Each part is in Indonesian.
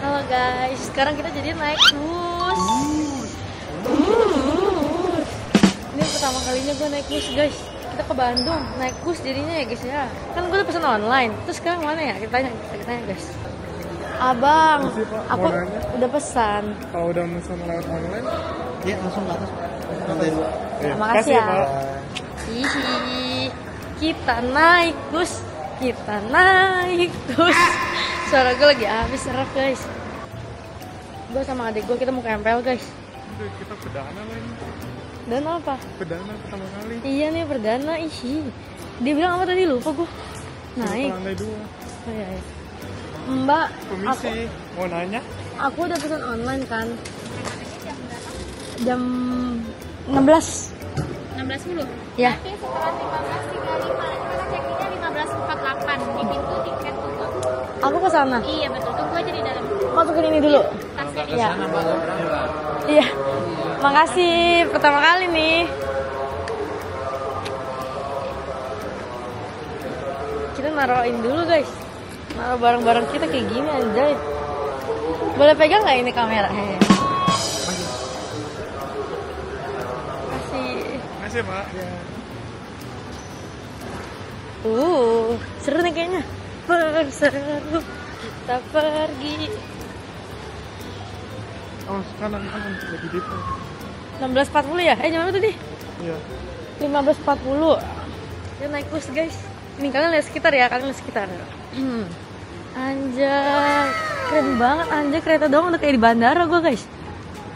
Halo guys, sekarang kita jadi naik bus. Ini pertama kalinya gue naik bus guys. Kita ke Bandung naik bus jadinya ya guys ya. Kan gue udah pesan online. Terus sekarang mana ya? Kita tanya guys. Abang, aku udah pesan. Kalau udah pesan lewat online, ya langsung ke atas. Makasih ya. Kita naik bus. Suara gue lagi habis serap guys. Gue sama adik gue kita mau ke MPL guys. Kita perdana lah ini. Dan apa? Perdana pertama kali. Iya nih perdana. Dia bilang apa tadi, lupa gue. Naik. Oh, iya. Mbak, aku mau nanya. Aku udah pesan online kan. Jam 16. 16.10. Ya. Tapi setelah 15.35 ada 15.48 di pintu tiket tutup. Aku ke sana. Iya betul, tunggu aja di dalam. Masukin ini dulu. Tasnya di sana. Iya. Makasih pertama kali nih. Kita naruhin dulu guys. Naruh barang-barang kita kayak gini anjay. Boleh pegang nggak ini kamera? Makasih Pak. Ya. Seru nih kayaknya. Berseru kita pergi. Oh, sekarang lagi di 16.40 ya? Jam berapa tadi? Iya. 15.40. Kita naik bus, guys. Ini kalian lihat sekitar ya, Anjay, keren banget anjay, kereta doang udah kayak di bandara gua, guys.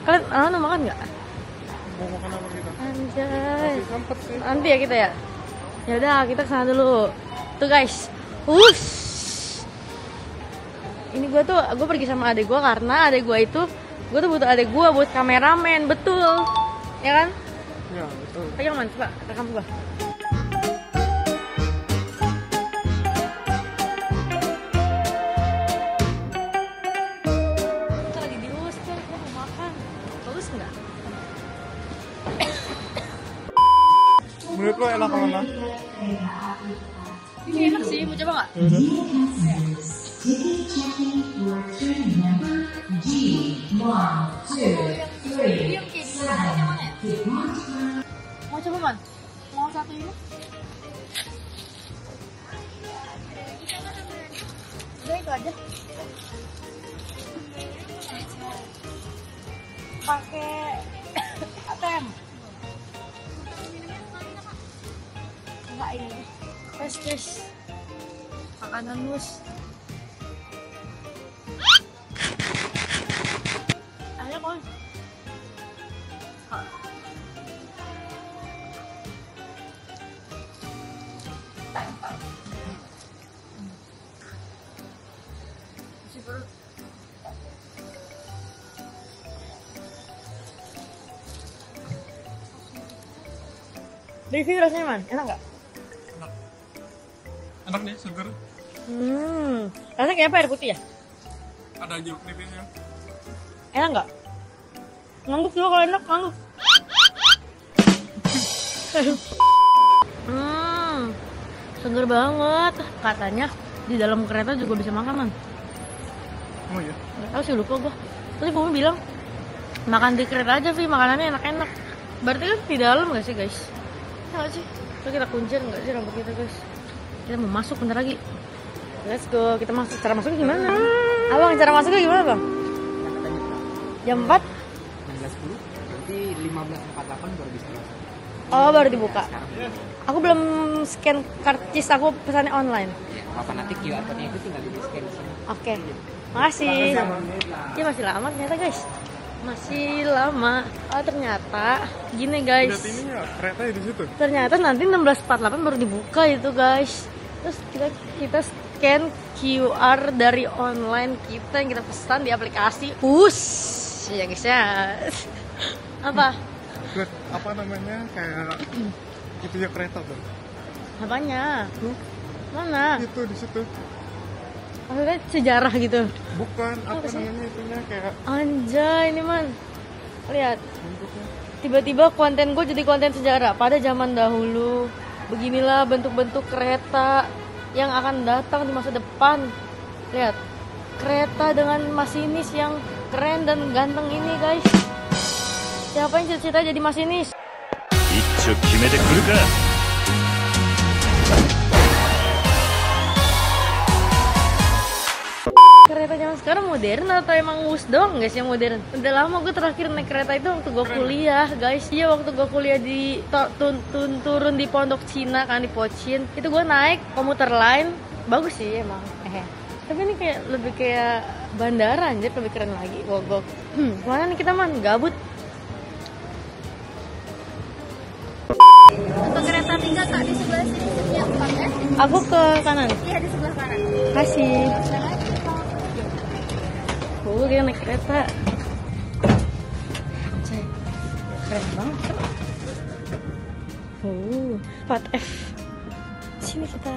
Kalian makan enggak? Mau makan apa kita? Anjay. Nanti ya kita ya. Ya udah, kita kesana dulu. Tuh, guys. Ini gue pergi sama adek gue karena adek gue itu gue tuh butuh adek gue buat kameramen, betul ya kan? Ya betul. Pegang man, coba rekam gue. Kita lagi di bus kan, gue mau makan. Bagus nggak? Menurut lo enak mana? Ini enak sih, mau coba nggak? Mau coba man? Mau satu ini? Udah itu aja. Pakai ATM. Enggak ini. Guys, guys. Makanan bus. Ayo kon. Review rasanya man, enak nggak? Enak nih, seger. Rasanya kayak apa, air putih ya? Ada jeruk nipisnya. Enak nggak? Ngangguk dulu kalau enak, ngangguk. Seger banget. Katanya di dalam kereta juga bisa makan man. Oh iya? Nggak tahu sih, lupa gua. Tadi Bumi bilang makan di kereta aja Vi, makanannya enak-enak. Berarti kan di dalam nggak sih guys? Nggak sih? Terus kita kuncir nggak sih rambut kita guys? Kita mau masuk bentar lagi. Let's go, kita masuk. Cara masuknya gimana? Abang, cara masuknya gimana bang? Jam 4? 16.10, nanti 15.48 baru bisa masuk. Oh, baru dibuka. Aku belum scan karcis, aku pesannya online. Apa nanti QR code-nya itu tinggal di scan. Oke, makasih. Iya masih lama ternyata guys. Masih lama. Oh ternyata gini guys. Keretanya di situ. Ternyata nanti 16.48 baru dibuka itu guys. Terus kita scan QR dari online kita yang kita pesan di aplikasi. Ya guys ya. Apa namanya kayak itunya kereta tuh. Apanya? Mana? Itu di situ. Maksudnya sejarah gitu? Bukan, apa namanya itunya kayak anjay ini man. Lihat, tiba-tiba konten gue jadi konten sejarah. Pada zaman dahulu beginilah bentuk-bentuk kereta yang akan datang di masa depan. Lihat, kereta dengan masinis yang keren dan ganteng ini, guys. Siapa yang cita-cita jadi masinis? Kereta zaman sekarang modern atau emang us doang, guys, yang modern? Udah lama gue terakhir naik kereta itu waktu gue kuliah, guys. Iya, waktu gue kuliah di turun di Pondok Cina kan, di Pochin. Itu gue naik komuter lain, bagus sih emang. Tapi ini kayak lebih kayak bandara anjir, lebih keren lagi. Gogok. Mana nih kita, man? Gabut. Untuk kereta 3 Kak, di sebelah sini setiap paket. Aku ke kanan. Iya, di sebelah kanan. Kasih. Oh, dia naik kereta. Cek. Keren banget. Oh, 4F. Sini kita.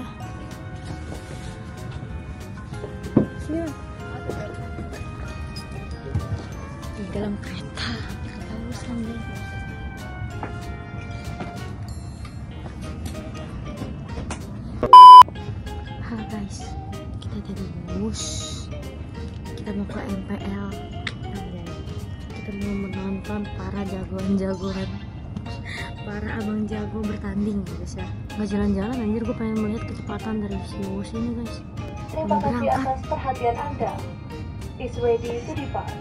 Sini. Di dalam kereta. Kata Muslim deh. Halo guys, kita jadi bus. Kita mau ke MPL, kita mau menonton para jagoan-jagoan, para abang jago bertanding, guys ya. Nggak jalan-jalan anjir, gue pengen melihat kecepatan dari si bus ini, guys. Terima kasih atas perhatian Anda. It's ready to depart.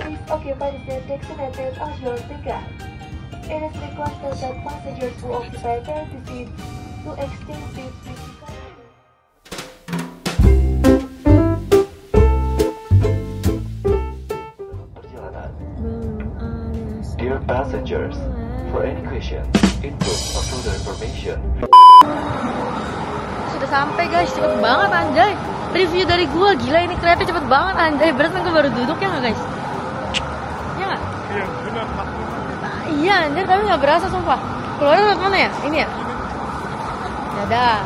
Please occupy the designated of your ticket. It is requested that passengers who occupy the seat to exchange seats. Passengers, for any question, input or further information. Sudah sampai, guys, cepet banget anjay. Review dari gua, gila ini kereta cepet banget anjay. Berarti gua baru duduk ya nggak, guys? Iya nggak? Iya benar. Iya anjir, tapi nggak berasa sumpah. Keluarnya lewat mana ya? Ini ya? Dadah.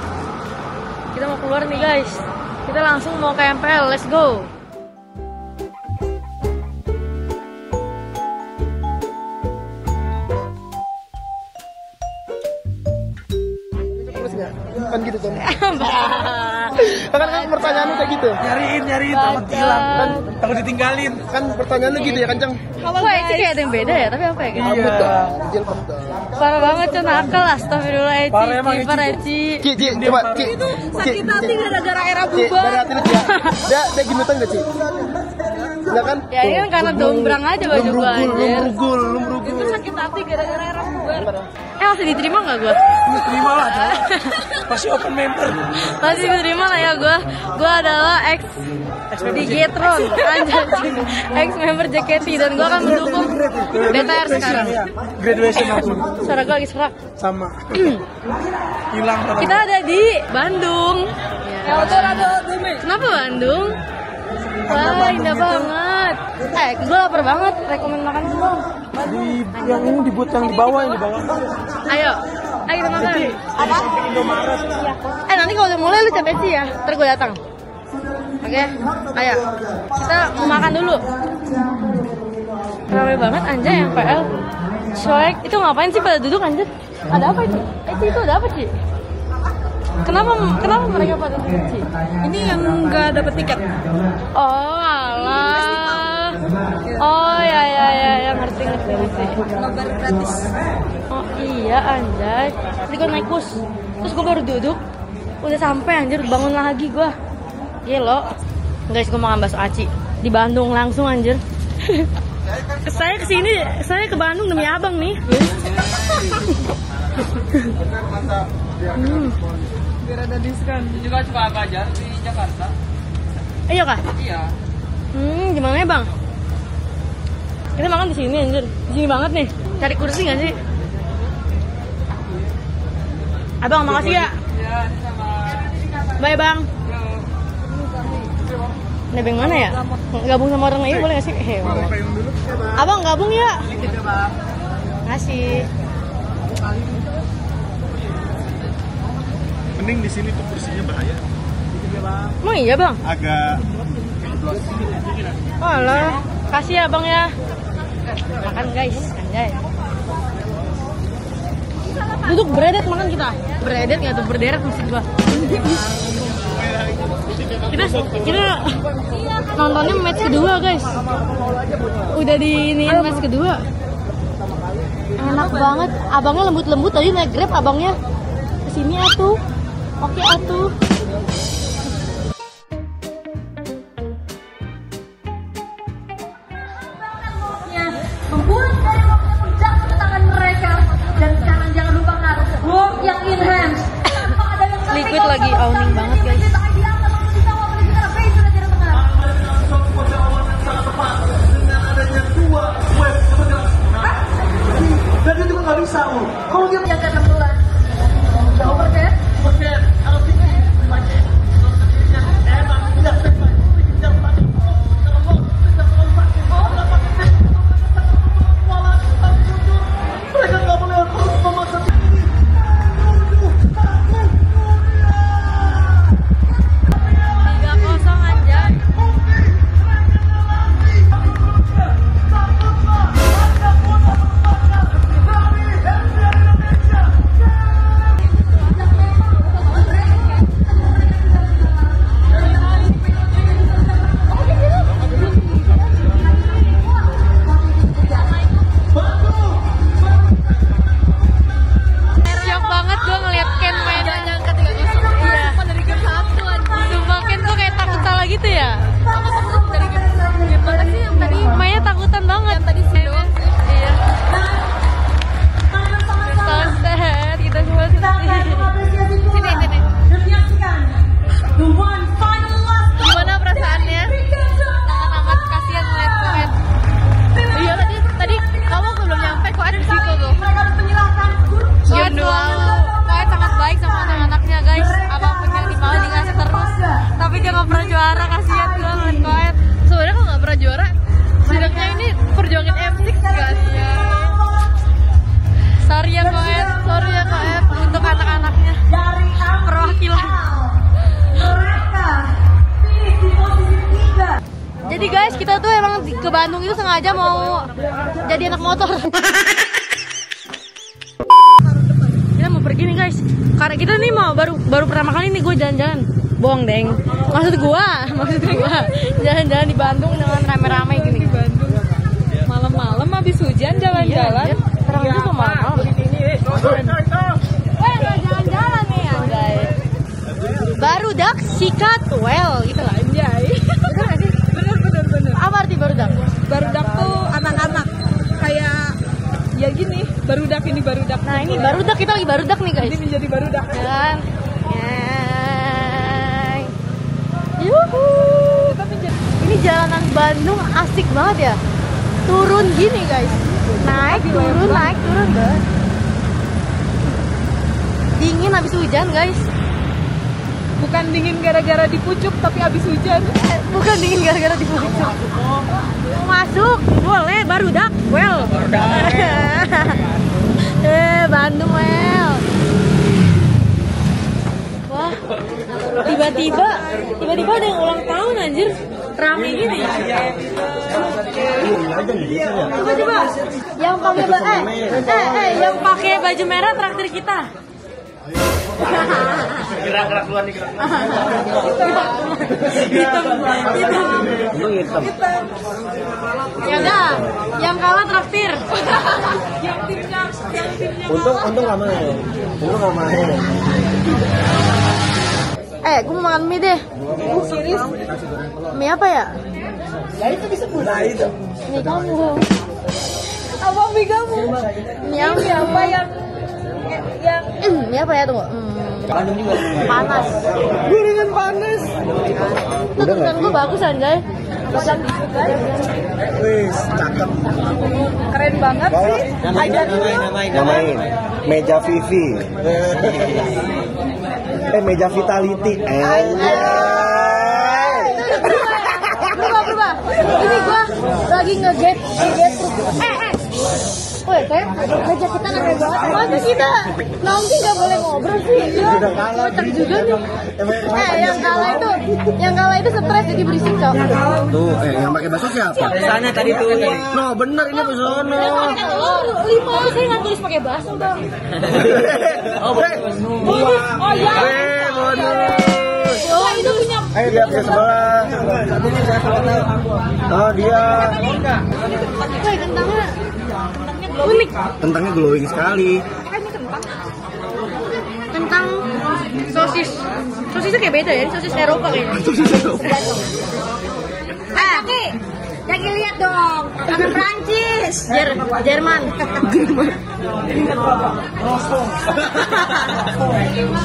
Kita mau keluar nih, guys. Kita langsung mau ke MPL. Let's go. Kan gitu kan. Kan pertanyaan lu kayak gitu. Nyariin takut hilang kan, takut ditinggalin. Kan pertanyaan lu gitu ya, Kancang. Wah, itu kayak ada yang beda ya, tapi apa ya? Rambut dah, kecil banget. Parah banget Cen, nakal astagfirullah Eci. Parah Eci. Ci, coba Ci. Itu sakit hati gara-gara era berubah. Dari hati lu Ci. Dia gimutan enggak Ci? Ya kan? Ya ini kan karena dombrang aja baju gua anjir. Lumrugul. Itu sakit hati gara-gara era berubah. Masih diterima nggak gue? Diterima lah, pasti open member. Masih diterima lah ya gue. Gue adalah ex Bigetron, ex member JKT, dan gue akan mendukung BTR sekarang. Graduation aku. Suara gue lagi serak. Sama. Hilang. Kita ada di Bandung. Kenapa Bandung? Wah, indah banget. Gue lapar banget. Rekomen makan semua. Yang ini dibuat yang di bawah, yang di bawah. Ayo kita makan. Apa? Nanti kalau udah mulai lu capek sih ya. Ntar gue datang. Oke, ayo. Kita mau makan dulu. Ramai banget anjay yang PL. Coek, itu ngapain sih pada duduk anjir? Ada apa sih? Itu ada apa sih? Kenapa mereka pada kunci? Ini yang nggak dapat tiket. Oh alah. Oh ya ngerti. Nobar gratis. Oh iya anjay. Tadi gue naik bus, terus gue baru duduk, udah sampai anjir bangun lagi gue. Gelo. Guys, gue makan bakso aci di Bandung langsung anjir. Saya ke Bandung demi abang nih. Biar ada diskon. Juga coba apa aja di Jakarta. Iya kah? Iya. Gimana ya bang? Kita makan di sini anjir. Di sini banget nih. Cari kursi nggak sih? Abang makasih ya. Iya, sama. Bye bang. Nebeng mana ya? Gabung sama orang lain boleh nggak sih? Abang gabung ya? Ngasih. Mending di sini tuh kursinya bahaya. Emang iya bang? Agak. Alah, kasih ya bang ya. Makan guys, anjay. Duduk beredet makan kita. Beredet nggak tuh berderet maksud gua. Kita nontonnya match kedua, guys. Udah diiniin match kedua. Enak banget. Abangnya lembut-lembut, tadi naik Grab abangnya. Kesini atuh. Oke atuh. Memburuk dari waktu puncak ketenangan mereka. Dan sekarang jangan lupa ngaruh work yang enhance. Liquid lagi owning banget, guys. Dan dia juga nggak bisa, kalau dia menjaga kebetulan udah overcast, kalau kita pakai emang tidak sesuai, tidak pakai mereka nggak boleh harus memaksa ini. Jadi guys, kita tuh emang ke Bandung itu sengaja mau jadi anak motor. Kita mau pergi nih guys, karena kita nih mau baru pertama kali nih gue jalan-jalan. Bohong deng, maksud gue jalan-jalan di Bandung dengan rame-rame gini. Malam-malam habis hujan jalan-jalan. Terang juga malam. Wah, jalan-jalan nih ya guys. Baru dak sikat well gitu lah. Barudak. Barudak tuh anak-anak kayak ya gini, barudak ini barudak. Nah, ini barudak, kita lagi barudak nih, guys. Ini menjadi barudak. Jalan. Yuhu. Ini jalanan Bandung asik banget ya. Turun gini, guys. Naik turun, naik turun. Dingin habis hujan, guys. Bukan dingin gara-gara dipucuk, tapi habis hujan. Bukan dingin gara-gara dipucuk. Mau masuk, boleh barudak. Well. Bandung well. Wah, tiba-tiba ada yang ulang tahun anjir. Rame gini. Coba. Yang pakai baju merah traktir kita. Gerak-gerak keluar nih, gerak. Hitam. Ya udah, yang kalah traktir. yang timnya Untung ramai. Gue mau makan mie deh. Serius? Mie apa ya? Ya itu disebut. Nah itu. Mie kamu. Apa mie kamu? Mie apa yang tunggu. Panas. Gorengan panas. Tuh tulisan gue bagus anjay. Wih, cakep. Keren banget sih. Namain. Meja Vivi. Meja Vitality. Berubah. Ini gue lagi nge-get. Woi, kayak meja kita nggak banget. Masa kita nongki nggak boleh ngobrol sih? Kocak juga nih. Yang kalah itu stres jadi berisik cok. Tuh, yang pakai baso siapa? Sana tadi tuh. No, bener ini Busono. Lima, saya nggak tulis pakai baso bang. Oh, bonus. Oh ya. Bonus. Eh lihat ke sebelah. Oh dia. Unik. Kentangnya glowing sekali. Kentang sosis. Sosisnya kayak beda ya, sosis Eropa kayaknya. Sosis Eropa. Oke. Lagi lihat dong, tangan Prancis, Jerman.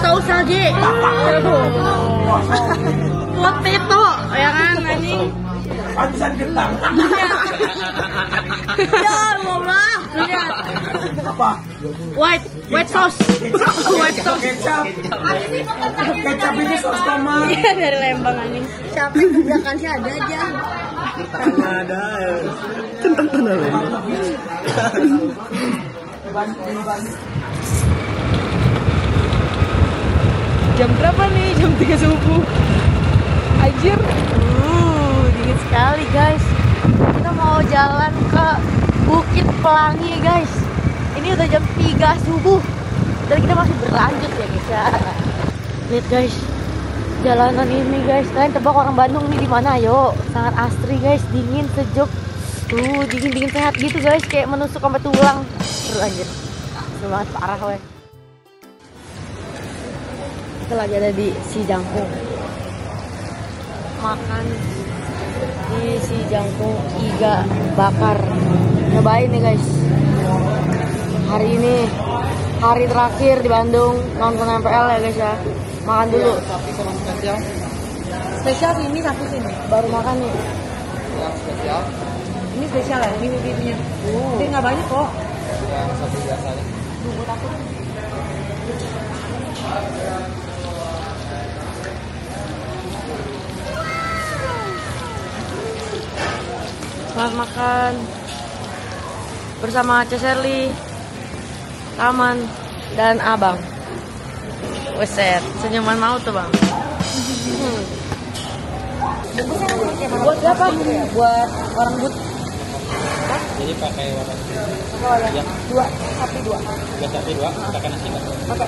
Saus salji, serbu, potato, ya kan, anjing. Pansan kentang. Ya Allah, lihat. Apa? White sauce. White sauce. Kecap ini saus tomat. Iya dari Lembang anjing. Siapa kebijakan sih ada aja. Ada tentang tanah jam berapa nih? Jam 3 subuh anjir, dingin sekali guys. Kita mau jalan ke Bukit Pelangi guys, ini udah jam 3 subuh dan kita masih berlanjut ya guys ya. Lihat guys jalanan ini guys, kalian tebak orang Bandung nih di mana? Ayo, sangat asri guys, dingin, sejuk, dingin sehat gitu guys, kayak menusuk sampai tulang. Seru anjir, seru banget parah weh. Kita lagi ada di Si Jangkung, makan di Si Jangkung iga bakar. Cobain nih guys, hari ini hari terakhir di Bandung nonton MPL ya guys ya. Makan dulu. Sapi sama spesial. Spesial ini sapi sini. Baru makan nih. Yang spesial. Ini spesial ya, ini bibirnya. Ini nggak banyak kok. Yang sapi biasanya. Tunggu takut. Selamat makan bersama Ceserli, Taman, dan Abang. Weset, senyuman mau tuh bang. Buat siapa? Buat orang but. Jadi pakai warung. Oh ya, dua sapi dua. Kita kena sikat. Oke.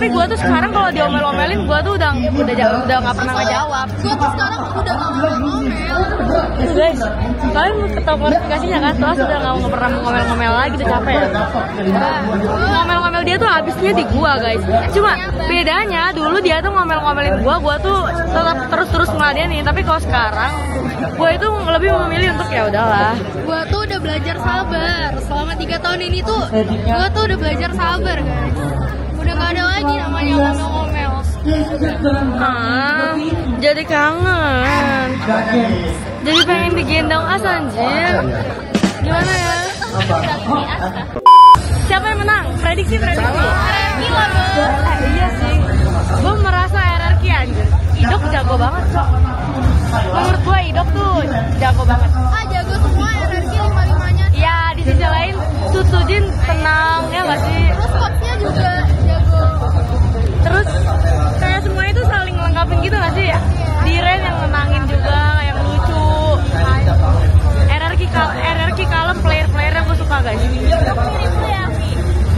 Tapi gue tuh sekarang kalau diomel-omelin gue tuh udah nggak pernah ngejawab. Gue tuh sekarang udah nggak ngomel-ngomel. Guys, kalian tahu klarifikasinya kan? Terus udah nggak pernah ngomel-ngomel lagi, udah capek. Ngomel-ngomel dia tuh habisnya di gue guys. Cuma bedanya dulu dia tuh ngomel-ngomelin gue tuh tetap terus ngeladenin. Tapi kalau sekarang gue itu lebih memilih untuk ya udahlah. Gue tuh udah belajar sabar. Selama 3 tahun ini tuh gue tuh udah belajar sabar guys. Udah gak ada lagi namanya ngomel-ngomel. Jadi kangen. Jadi pengen digendong As anjir. Gimana ya? Siapa yang menang? Prediksi. RRQ loh. Iya sih. Gue merasa RRQ anjir. Idok jago banget cok. Menurut gue Idok tuh jago banget. Ah jago semua RRQ 55-nya. Iya di sisi lain Sutujin tenang ya gak sih? Terus coachnya juga. Terus kayak semua itu saling lengkapin gitu gak sih ya? Diren yang menangin juga, yang lucu. RRQ kalem, player-player yang gue suka guys.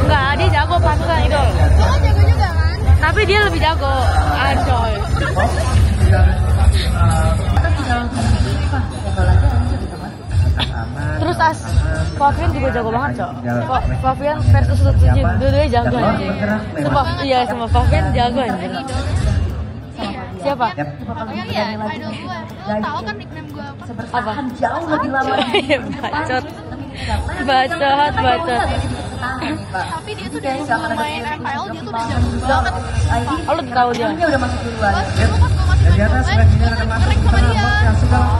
Enggak, dia jago pasukan idol. Kok jago juga kan? Tapi dia lebih jago. Acoy. Terus As, Fafian juga jago banget cok. Fafian versus Sutujin, dua-duanya jago anjing. Semua Fafian jago anjing. Siapa? Iya, idol gue. Lo tau kan nickname gue apa? Jauh lebih lama. Bacot. Tapi dia tuh dari sebelum main MPL dia tuh udah jago banget. Oh lo tau dia? Dia udah masuk duluan. Pas gue masuk atas bagian ada masuk yang sudah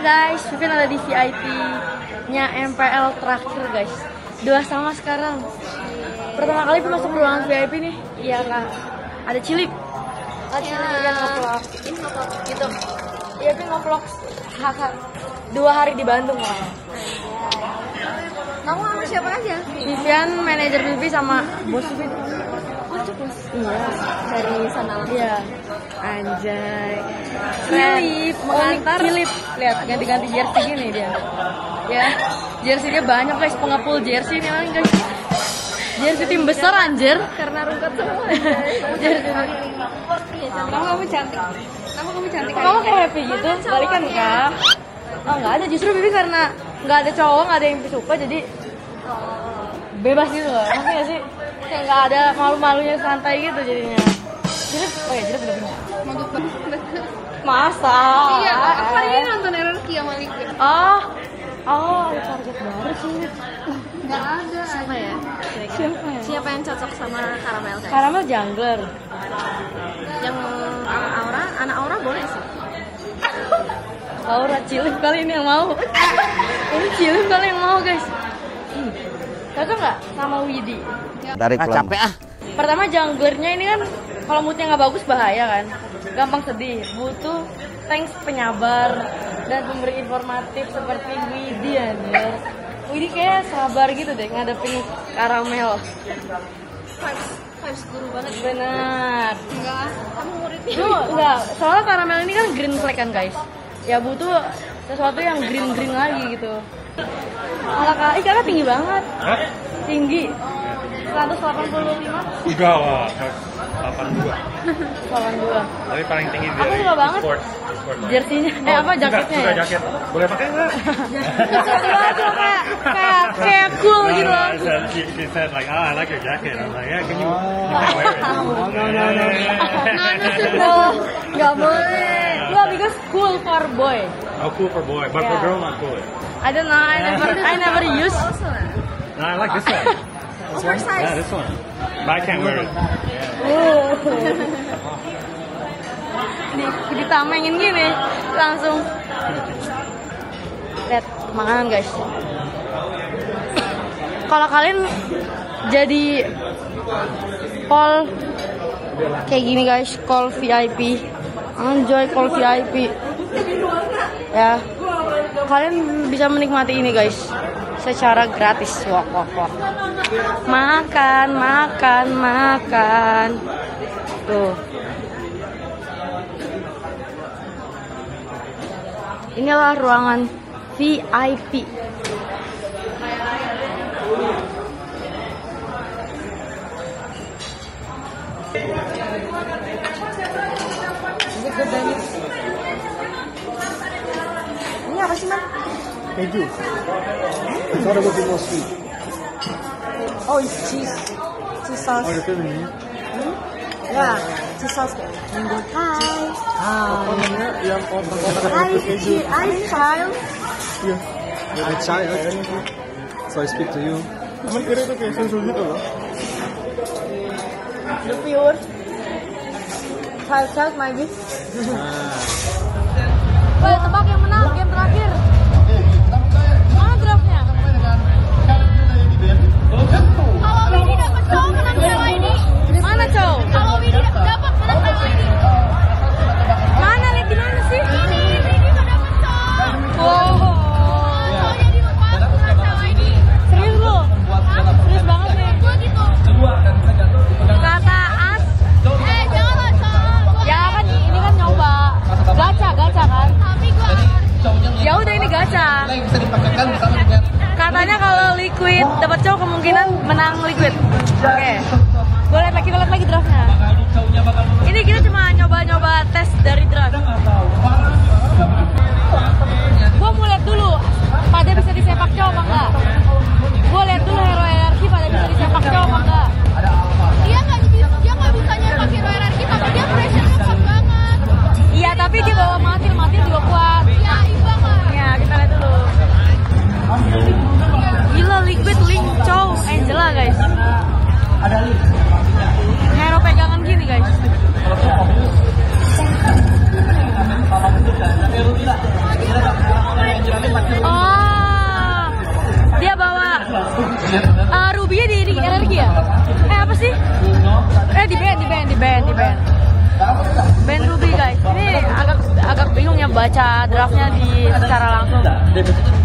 guys, Vivian ada di VIP-nya MPL terakhir guys. Dua sama sekarang. Pertama kali Vivian masuk ruangan VIP nih. Iya kak. Ada Cilik. Oh Cilik ya. Nge-vlog. Ini nge-vlog gitu. Iya Vivian nge-vlog kakak. 2 hari di Bandung lah. Kamu sama siapa aja? Vivian, manajer Vivi sama bos Vivian. Oh itu bos? Iya. Dari sana lah. Iya. Anjay. Cilik mengantar. Cilik. Lihat ganti-ganti jersey gini dia. Ya, jersey-nya banyak guys, pengepul jersey nih orang guys. Jersey tim besar anjir. Karena rungkat semua. Jersey. Kamu cantik. Kamu kayak happy gitu. Balikan enggak? Oh, enggak ada. Justru Bibi karena enggak ada cowok, enggak ada yang suka jadi bebas gitu loh. Maksudnya gak sih? Kayak enggak ada malu-malunya, santai gitu jadinya. Jelas bener-bener. Masa? Iya, aku hari ini nonton RRQ sama Liquid. Oh, ada target baru sih. Nggak ada. Siapa yang cocok sama Karamel? Karamel jungler. Yang Aura, anak Aura boleh sih. Aura Cilik kali ini yang mau. Ini Cilik kali yang mau guys. Cocok nggak sama Widi? Dari capek ah. Pertama junglernya ini kan kalau moodnya nggak bagus bahaya kan. Gampang sedih, butuh thanks penyabar dan pemberi informatif seperti Widi ya. Widi kayak sabar gitu deh ngadepin Karamel. Vibes guru banget. Benar. Enggak, kamu muridnya. Enggak, soalnya Karamel ini kan green flag kan guys. Ya butuh sesuatu yang green lagi gitu. Malah kakak tinggi banget. Hah? Tinggi. 185. Enggak lah. 82. Tapi paling tinggi dia. Aku suka banget. Jersinya. Apa jaketnya? Suka jaket. Boleh pakai enggak? Kayak cool gitu. She said like, "Oh, I like your jacket." I'm like, "Yeah, can you wear it?" No. Enggak boleh. No, because cool for boy. Oh, cool for boy, but for girl not cool. I don't know. I never use. No, I like this one. Oversized. Yeah, this one. But I can't wear it. Ditamengin gini langsung. Lihat makanan guys. Kalau kalian jadi call kayak gini guys, call VIP, enjoy call VIP. Ya, kalian bisa menikmati ini guys. Secara gratis, wak. Makan. Tuh. Inilah ruangan VIP. Ini apa sih, Man? Keju. It's what about the most sweet? Oh, it's cheese. Cheese sauce. Oh, the feminine? Yeah, cheese sauce. Hi. I'm child. Yeah, I'm a child. So I speak to you. Kamu kira itu kayak susu gitu loh? The pure. Child, maybe. Boleh tebak yang menang game terakhir. Gue mau lihat dulu, pada bisa disepak cowok apa enggak? Gue lihat dulu hero-nya. Baca draftnya di secara langsung.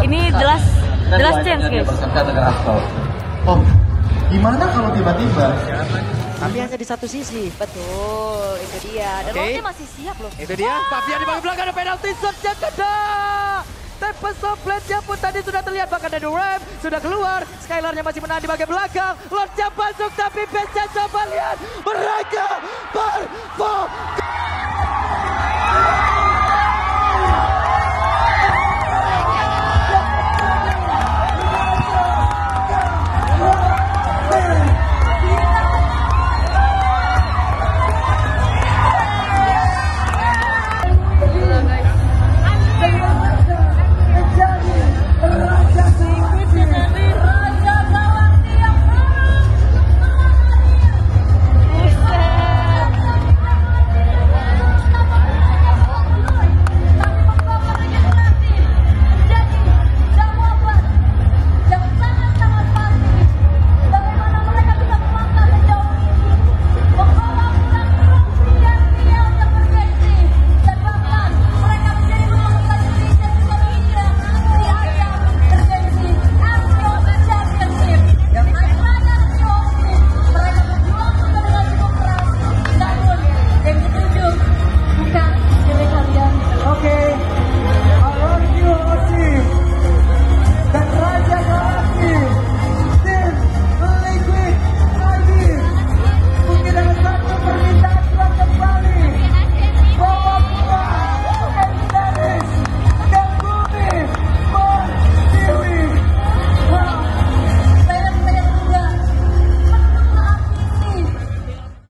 Ini jelas chance guys. Oh, gimana kalau tiba-tiba? Tapi hanya di satu sisi. Betul, itu dia. Dan okay. Dia masih siap loh. Itu dia. Tapi yang di belakang ada penalti shot JKT. Tempest of Blade-nya pun tadi sudah terlihat, bahkan dari rem sudah keluar. Skylarnya masih menahan di bagian belakang. Lord-nya masuk tapi base-nya coba lihat. Mereka